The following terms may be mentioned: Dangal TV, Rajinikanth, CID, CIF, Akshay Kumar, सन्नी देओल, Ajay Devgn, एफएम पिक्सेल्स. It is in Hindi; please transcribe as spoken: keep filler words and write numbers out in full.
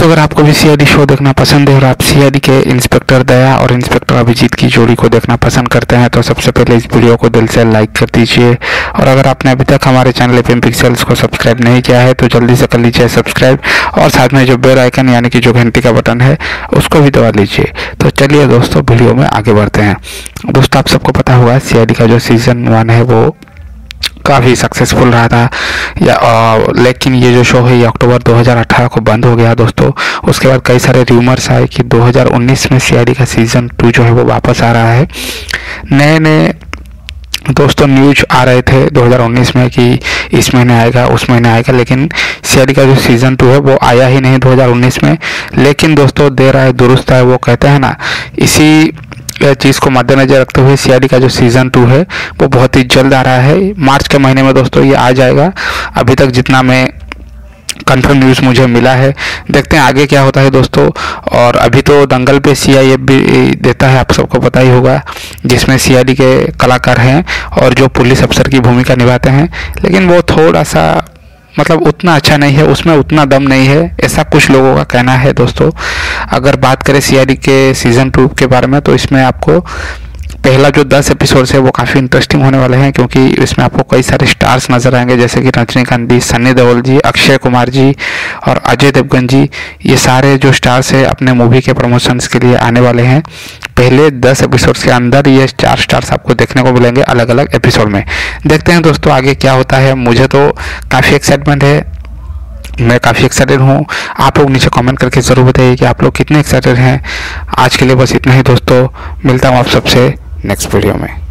दोस्तों, अगर आपको भी सीआईडी शो देखना पसंद है और आप सीआईडी के इंस्पेक्टर दया और इंस्पेक्टर अभिजीत की जोड़ी को देखना पसंद करते हैं तो सबसे पहले इस वीडियो को दिल से लाइक कर दीजिए। और अगर आपने अभी तक हमारे चैनल एफएम पिक्सेल्स को सब्सक्राइब नहीं किया है तो जल्दी से कर लीजिए सब्सक्राइब, और साथ में जो बेल आइकन यानी कि जो घंटी का बटन है उसको भी दबा लीजिए। तो चलिए दोस्तों, वीडियो में आगे बढ़ते हैं। दोस्तों, आप सबको पता हुआ सीआईडी का जो सीज़न वन है वो काफ़ी सक्सेसफुल रहा था या आ, लेकिन ये जो शो है ये अक्टूबर दो हज़ार अठारह को बंद हो गया। दोस्तों, उसके बाद कई सारे र्यूमर्स आए कि दो हज़ार उन्नीस में सीआईडी का सीज़न टू जो है वो वापस आ रहा है। नए नए दोस्तों न्यूज आ रहे थे दो हज़ार उन्नीस में कि इस महीने आएगा, उस महीने आएगा, लेकिन सीआईडी का जो सीज़न टू है वो आया ही नहीं दो हज़ार उन्नीस में। लेकिन दोस्तों, देर आए दुरुस्त आए वो कहते हैं ना, इसी यह चीज़ को मद्देनजर रखते हुए सीआईडी का जो सीज़न टू है वो बहुत ही जल्द आ रहा है। मार्च के महीने में दोस्तों ये आ जाएगा, अभी तक जितना मैं कंफर्म न्यूज़ मुझे मिला है। देखते हैं आगे क्या होता है दोस्तों। और अभी तो दंगल पे सीआईएफ भी देता है, आप सबको पता ही होगा, जिसमें सीआईडी के कलाकार हैं और जो पुलिस अफसर की भूमिका निभाते हैं, लेकिन वो थोड़ा सा मतलब उतना अच्छा नहीं है, उसमें उतना दम नहीं है, ऐसा कुछ लोगों का कहना है। दोस्तों, अगर बात करें सीआईडी के सीज़न टू के बारे में तो इसमें आपको पहला जो दस एपिसोड्स है वो काफ़ी इंटरेस्टिंग होने वाले हैं, क्योंकि इसमें आपको कई सारे स्टार्स नज़र आएंगे जैसे कि रजनीकांत जी, सन्नी देओल जी, अक्षय कुमार जी और अजय देवगन जी। ये सारे जो स्टार्स हैं अपने मूवी के प्रमोशंस के लिए आने वाले हैं। पहले दस एपिसोड्स के अंदर ये चार स्टार्स आपको देखने को मिलेंगे अलग अलग एपिसोड में। देखते हैं दोस्तों आगे क्या होता है। मुझे तो काफ़ी एक्साइटमेंट है, मैं काफ़ी एक्साइटेड हूँ। आप लोग नीचे कमेंट करके ज़रूर बताइए कि आप लोग कितने एक्साइटेड हैं। आज के लिए बस इतना ही दोस्तों, मिलता हूँ आप सबसे नेक्स्ट वीडियो में।